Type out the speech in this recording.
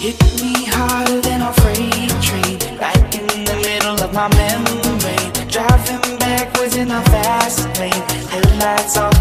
Hit me harder than a freight train, right in the middle of my membrane, driving backwards in a fast lane, headlights off.